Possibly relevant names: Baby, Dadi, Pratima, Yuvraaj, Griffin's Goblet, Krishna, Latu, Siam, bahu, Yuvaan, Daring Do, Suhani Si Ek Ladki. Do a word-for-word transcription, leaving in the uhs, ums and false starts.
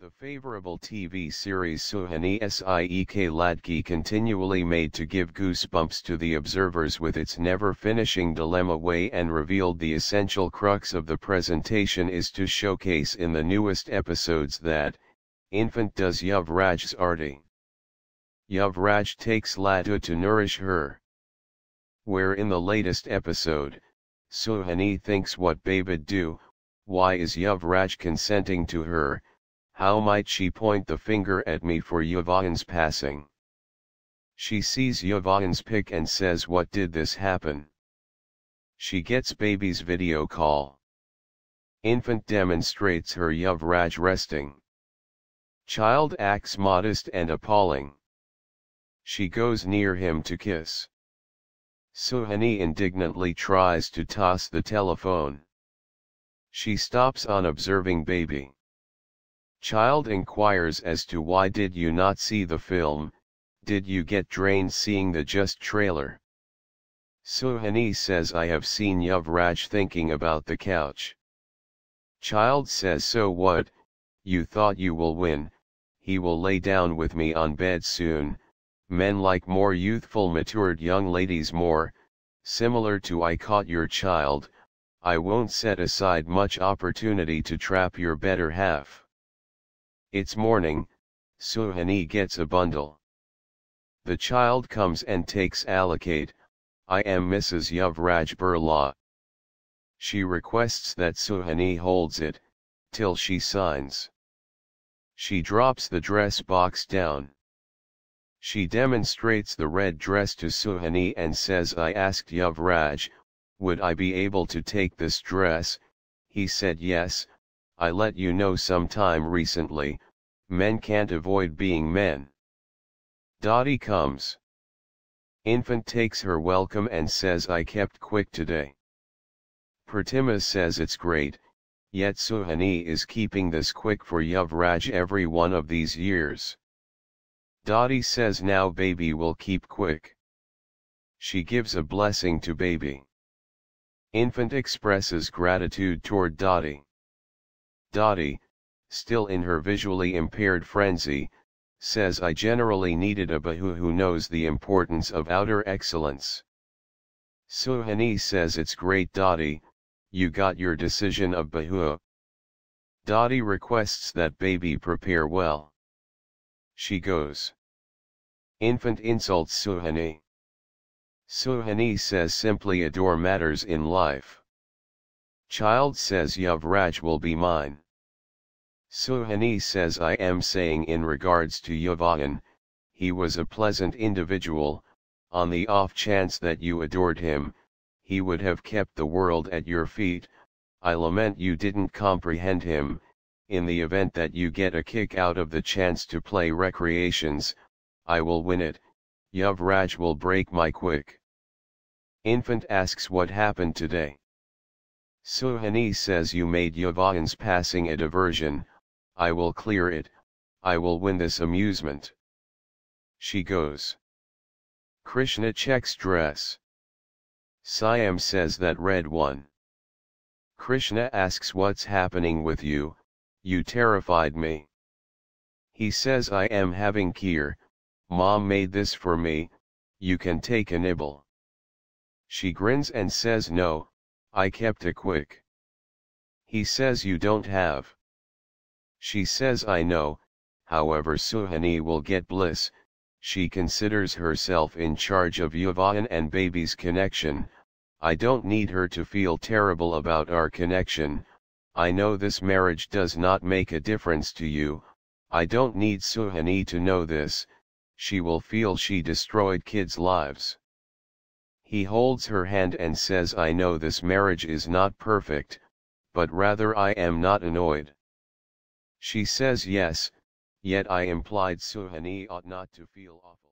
The favorable T V series Suhani Si Ek Ladki continually made to give goosebumps to the observers with its never-finishing dilemma way and revealed the essential crux of the presentation is to showcase in the newest episodes that, infant does Yuvraaj's arty. Yuvraaj takes Latu to nourish her. Where in the latest episode, Suhani thinks what baby'd do, why is Yuvraaj consenting to her, how might she point the finger at me for Yuvaan's passing? She sees Yuvaan's pic and says, what did this happen? She gets baby's video call. Infant demonstrates her Yuvraaj resting. Child acts modest and appalling. She goes near him to kiss. Suhani indignantly tries to toss the telephone. She stops on observing baby. Child inquires as to why did you not see the film, did you get drained seeing the just trailer? Suhani says I have seen Yuvraaj thinking about the couch. Child says so what, you thought you will win, he will lay down with me on bed soon, men like more youthful matured young ladies more, similar to I caught your child, I won't set aside much opportunity to trap your better half. It's morning, Suhani gets a bundle. The child comes and takes allocate, I am Missus Yuvraaj Birla. She requests that Suhani holds it, till she signs. She drops the dress box down. She demonstrates the red dress to Suhani and says I asked Yuvraaj, would I be able to take this dress, he said yes, I let you know sometime recently, men can't avoid being men. Dadi comes. Infant takes her welcome and says I kept quick today. Pratima says it's great, yet Suhani is keeping this quick for Yuvraaj every one of these years. Dadi says now baby will keep quick. She gives a blessing to baby. Infant expresses gratitude toward Dadi. Dadi, still in her visually impaired frenzy, says I generally needed a bahu who knows the importance of outer excellence. Suhani says it's great Dadi, you got your decision of bahu. Dadi requests that baby prepare well. She goes. Infant insults Suhani. Suhani says simply adore matters in life. Child says Yuvraaj will be mine. Suhani says I am saying in regards to Yuvaan, he was a pleasant individual, on the off chance that you adored him, he would have kept the world at your feet, I lament you didn't comprehend him, in the event that you get a kick out of the chance to play recreations, I will win it, Yuvraaj will break my quick. Infant asks what happened today. Suhani says you made Yuvaan's passing a diversion, I will clear it, I will win this amusement. She goes. Krishna checks dress. Siam says that red one. Krishna asks what's happening with you, you terrified me. He says I am having kheer, mom made this for me, you can take a nibble. She grins and says no. I kept a quick. He says you don't have. She says I know, however Suhani will get bliss, she considers herself in charge of Yuvaan and baby's connection, I don't need her to feel terrible about our connection, I know this marriage does not make a difference to you, I don't need Suhani to know this, she will feel she destroyed kids' lives. He holds her hand and says I know this marriage is not perfect, but rather I am not annoyed. She says yes, yet I implied Suhani ought not to feel awful.